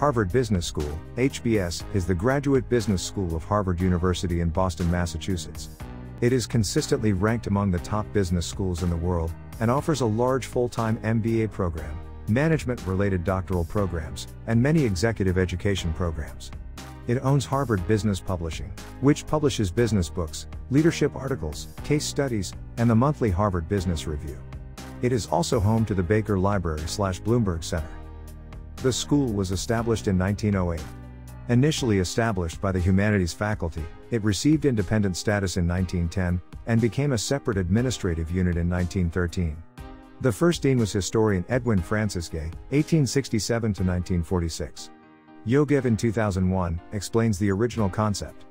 Harvard Business School, HBS, is the graduate business school of Harvard University in Boston, Massachusetts. It is consistently ranked among the top business schools in the world, and offers a large full-time MBA program, management-related doctoral programs, and many executive education programs. It owns Harvard Business Publishing, which publishes business books, leadership articles, case studies, and the monthly Harvard Business Review. It is also home to the Baker Library/Bloomberg Center. The school was established in 1908. Initially established by the humanities faculty, it received independent status in 1910, and became a separate administrative unit in 1913. The first dean was historian Edwin Francis Gay, 1867 to 1946. Yogev in 2001, explains the original concept.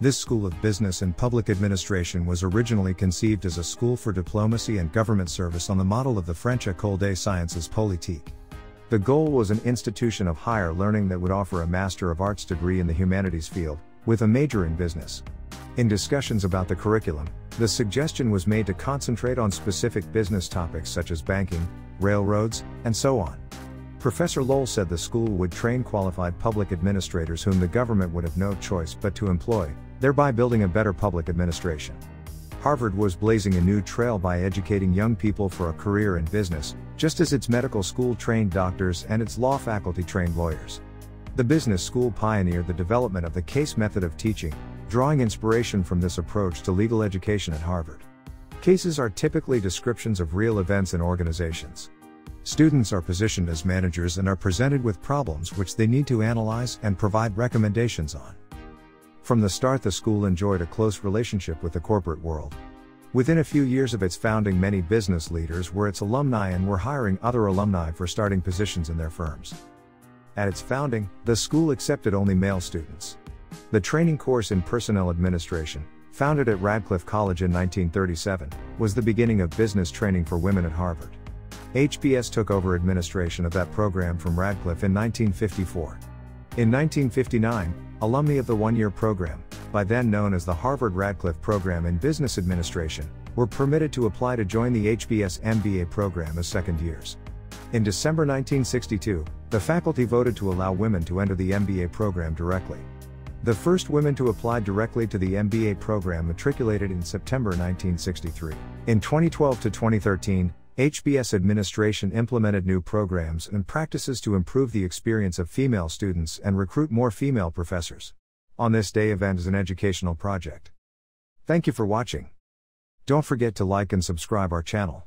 This school of business and public administration was originally conceived as a school for diplomacy and government service on the model of the French Ecole des Sciences Politiques. The goal was an institution of higher learning that would offer a Master of Arts degree in the humanities field, with a major in business. In discussions about the curriculum, the suggestion was made to concentrate on specific business topics such as banking, railroads, and so on. Professor Lowell said the school would train qualified public administrators whom the government would have no choice but to employ, thereby building a better public administration. Harvard was blazing a new trail by educating young people for a career in business, just as its medical school trained doctors and its law faculty trained lawyers. The business school pioneered the development of the case method of teaching, drawing inspiration from this approach to legal education at Harvard. Cases are typically descriptions of real events and organizations. Students are positioned as managers and are presented with problems which they need to analyze and provide recommendations on. From the start, the school enjoyed a close relationship with the corporate world. Within a few years of its founding, many business leaders were its alumni and were hiring other alumni for starting positions in their firms. At its founding, the school accepted only male students. The training course in personnel administration, founded at Radcliffe College in 1937, was the beginning of business training for women at Harvard. HBS took over administration of that program from Radcliffe in 1954. In 1959, alumni of the one-year program, by then known as the Harvard Radcliffe Program in Business Administration, were permitted to apply to join the HBS MBA program as second years. In December 1962, the faculty voted to allow women to enter the MBA program directly. The first women to apply directly to the MBA program matriculated in September 1963. In 2012 to 2013, HBS administration implemented new programs and practices to improve the experience of female students and recruit more female professors. On This Day event is an educational project. Thank you for watching. Don't forget to like and subscribe our channel.